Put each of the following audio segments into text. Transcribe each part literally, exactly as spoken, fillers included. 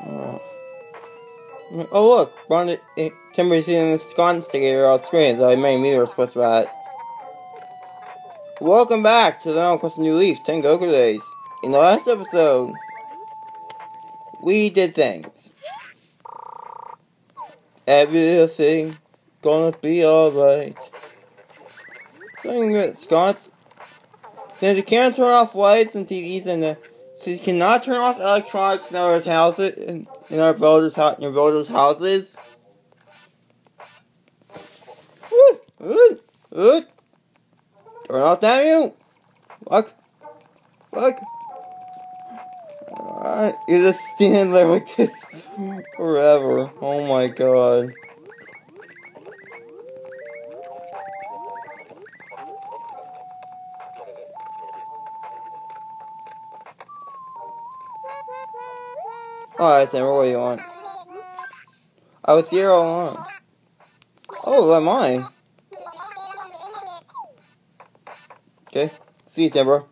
Uh, oh look, Bond it, Timber's using the sconce to get her off screen, though I made me response about it. Welcome back to the Animal Crossing New Leaf, Tengoku Days. In the last episode, we did things. Everything's gonna be alright. Something that sconce. Since you can't turn off lights and T Vs and the, since you cannot turn off electronics in our houses, in, in our villagers' in your villagers' houses. Ooh, ooh, ooh. Turn off that mute. Look, look. Uh, you just stand there like this forever. Oh my god. Alright, Sam, what do you want? I was here all along. Oh, am I? Okay, see you, Timber.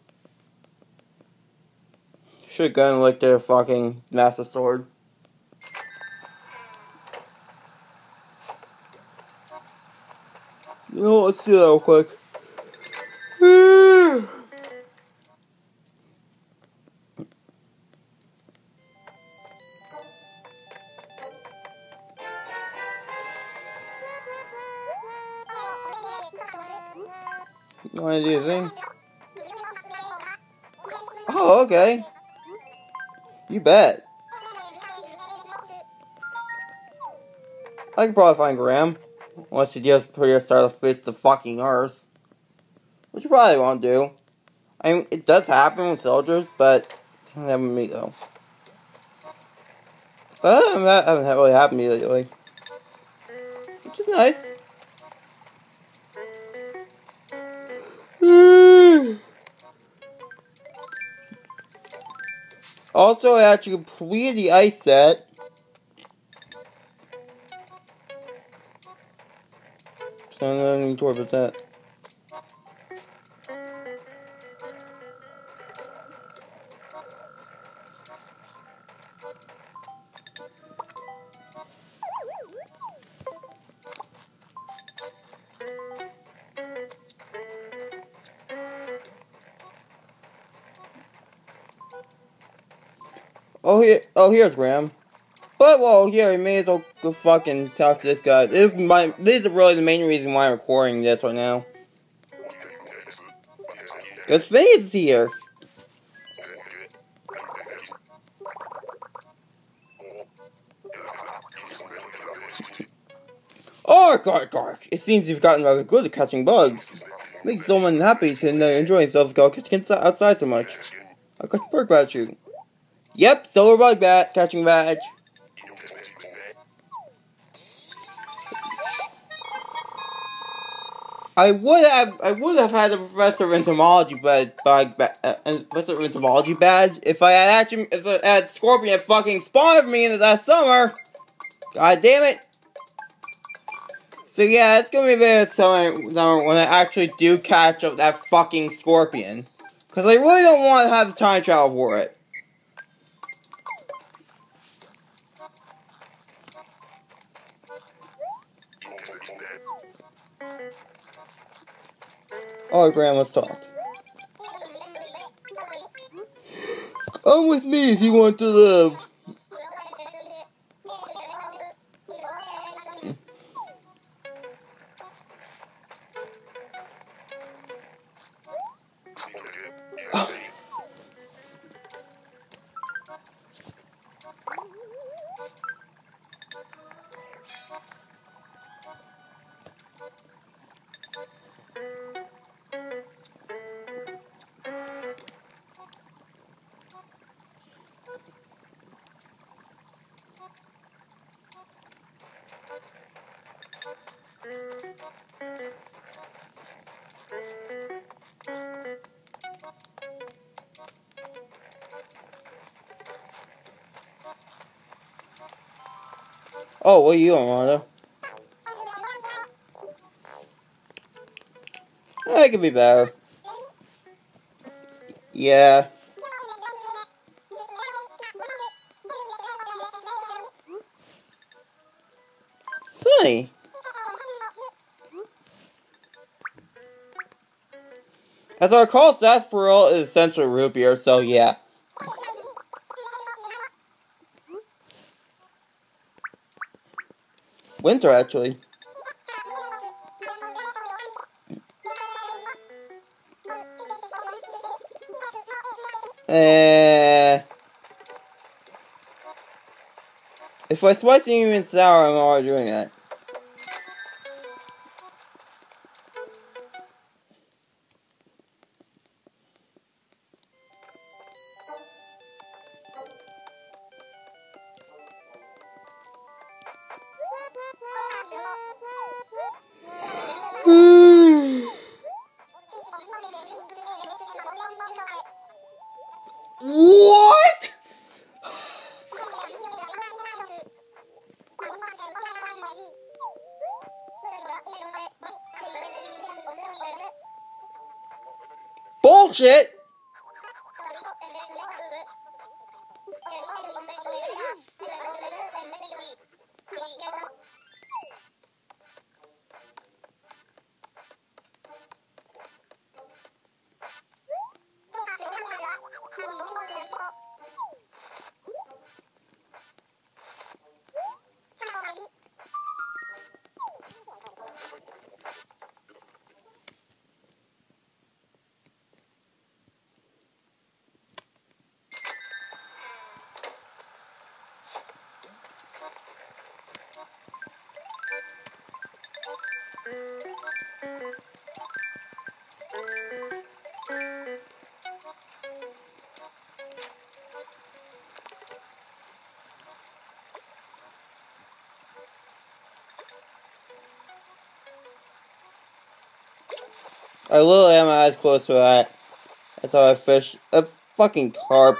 Should've gone like their fucking massive sword. You know, let's do that real quick. You wanna do a thing? Oh, okay. You bet. I can probably find Graham. Unless you just put yourself to face the fucking earth. Which you probably won't do. I mean, it does happen with soldiers, but it doesn't happen to me though. But that hasn't, that hasn't really happened to me lately. Which is nice. Also, I had to complete the ice set. So I'm not even sure about that. Oh, here, oh, here's Graham. But, well, yeah, we may as well go fucking talk to this guy. This is, my, this is really the main reason why I'm recording this right now. Because Phineas is here. Ark, ark, ark. It seems you've gotten rather good at catching bugs. It makes someone happy to know you enjoy yourself catching outside so much. I got to work about you. Yep, silver bug bat, catching badge. I would have, I would have had a professor of entomology badge, bug ba uh, professor of entomology badge, if I had actually, if I had scorpion fucking spawned for me in the last summer. God damn it. So yeah, it's gonna be a bit of summer when I actually do catch up that fucking scorpion, because I really don't want to have the time travel for it. Oh, Graham, let's talk. Come with me if you want to live. Oh, what are you on, Rhonda? That could be better. Yeah. Hi. As I recall, sarsaparilla is essentially root beer, so yeah. Winter, actually. Eh. If I spicy even sour, I'm already doing that. What? Bullshit. I literally had my eyes closed for that. That's how I fish. A fucking carp.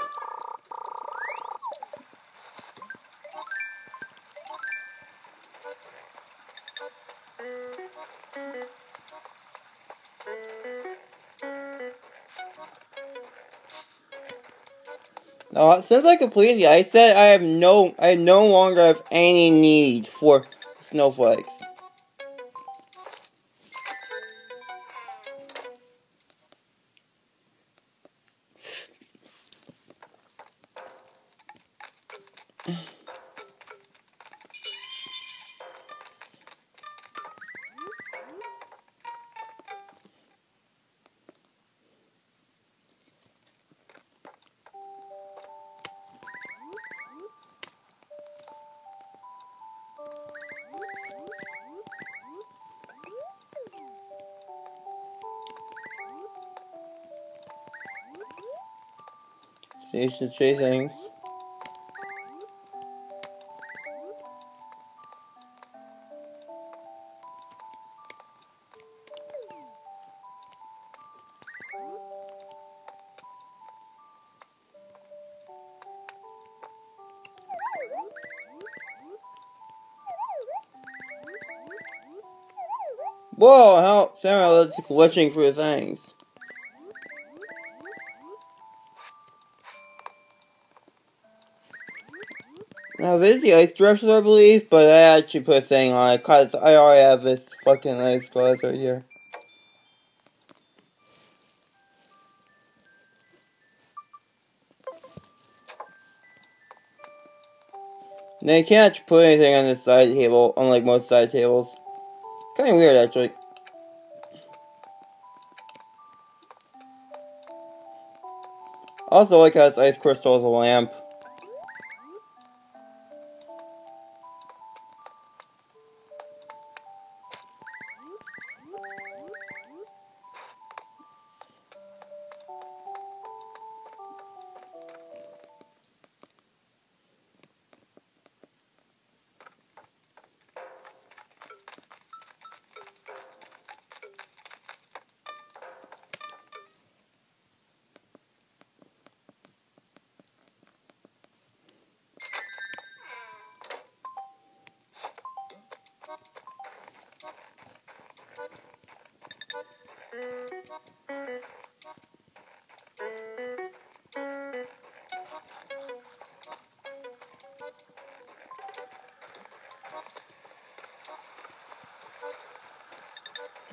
Now, since I completed it, I said I have no, I no longer have any need for snowflakes. Station chasing. Whoa! How Sarah is glitching through things. Now, this is the ice directions, I believe, but I actually put a thing on it, because I already have this fucking ice glass right here. Now, you can't actually put anything on this side table, unlike most side tables. Kind of weird, actually. Also, like how this ice crystal is a lamp.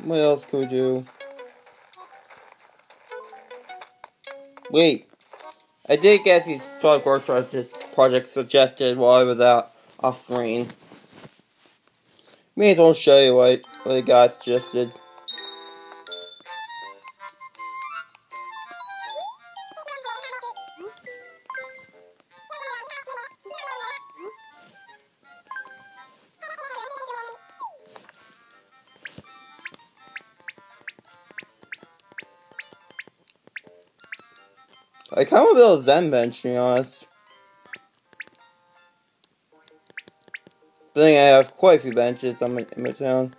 What else can we do? Wait. I did guess these twelve workshops projects suggested while I was out off screen. May as well show you what, what the guy suggested. I kind of build a Zen bench, to be honest. I think I have quite a few benches on my, in my town.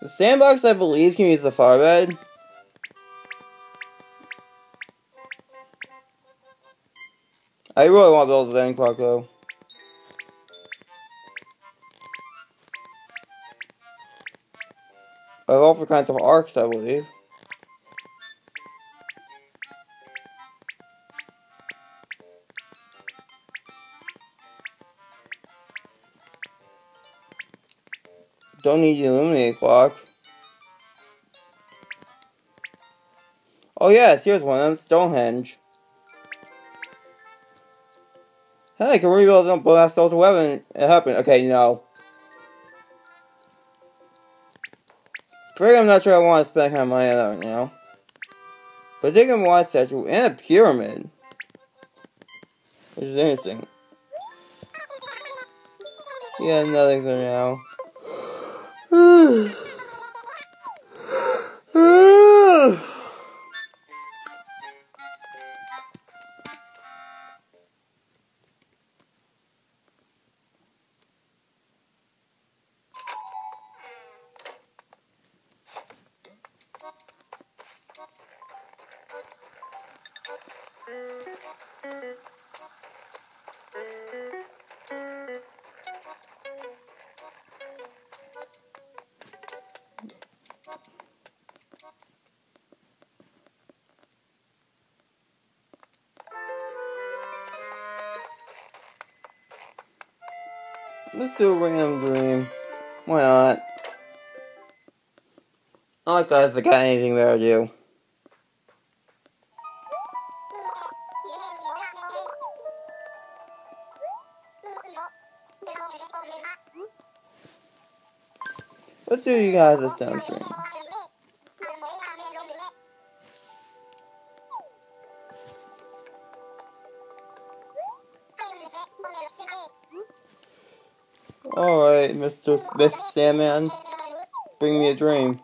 The sandbox, I believe, can use the fire bed. I really want to build a Zen clock, though. I have all for kinds of arcs, I believe. Don't need the illuminated clock. Oh yes, here's one of them, Stonehenge. Hey, I can rebuild them, but that's also weapon. It happened. Okay, no. I'm not sure I want to spend kind of money on that right now. But they can watch statue and a pyramid. Which is interesting. Yeah, nothing for now. Let's do a random dream. Why not? Not because I got anything there to do. Let's do you guys a sound stream. Alright, Mister Mister Sandman, bring me a dream.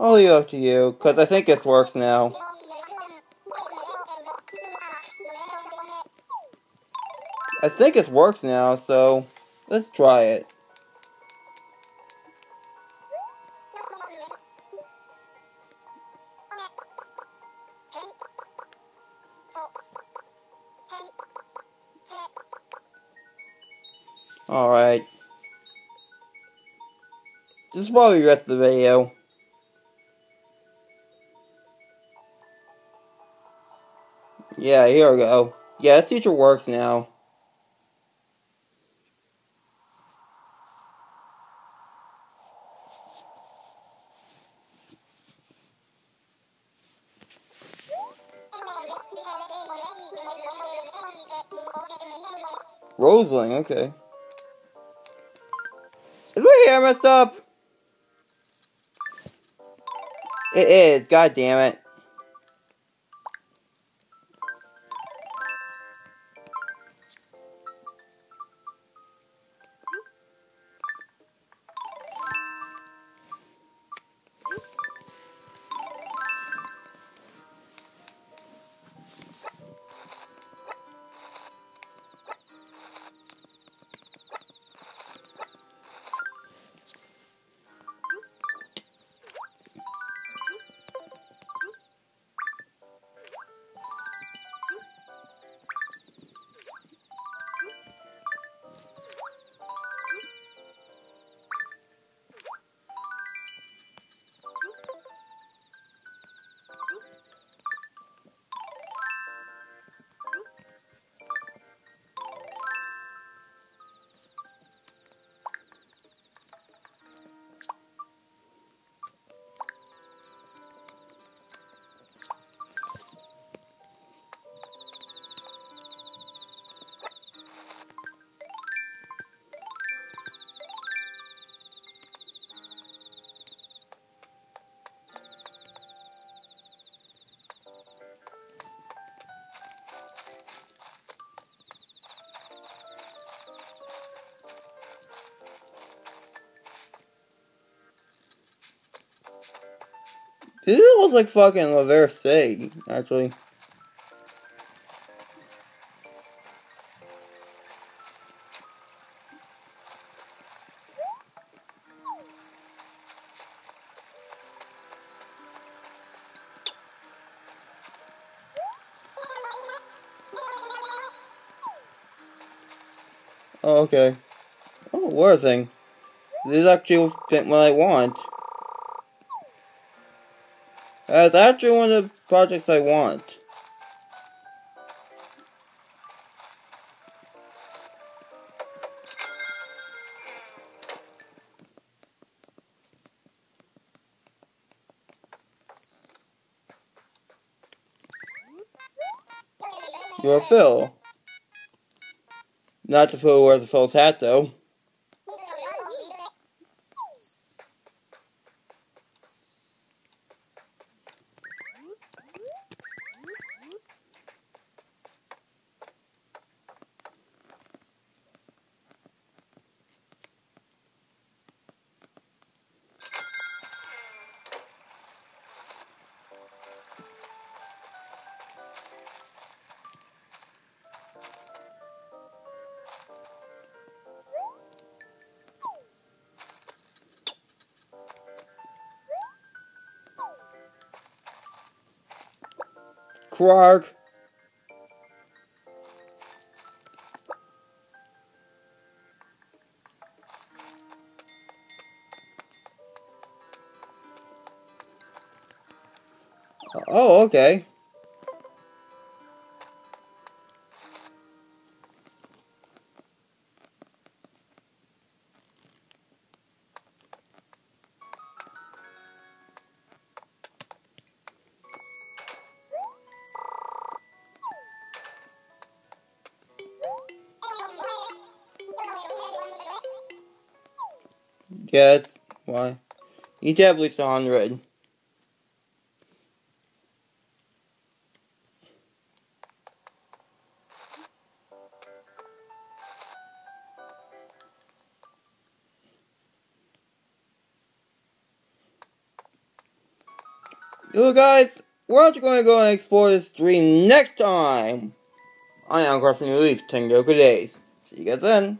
I'll leave it up to you, because I think this works now. I think this works now, so... let's try it. Alright. This is probably the rest of the video. Yeah, here we go. Yeah, this feature works now. Roseling, okay. Is my hair messed up? It is, god damn it. She looks like fucking Lavera Fay, actually. Oh, okay. Oh, what a thing. This is actually what I want. That's actually one of the projects I want. Your fill. Not the fool wears the false hat, though. Quark. Oh, okay. Yes, why? You need to have at least a hundred. You guys, we're actually going to go and explore this dream next time. I am New Leaf, Tengoku Days. See you guys then.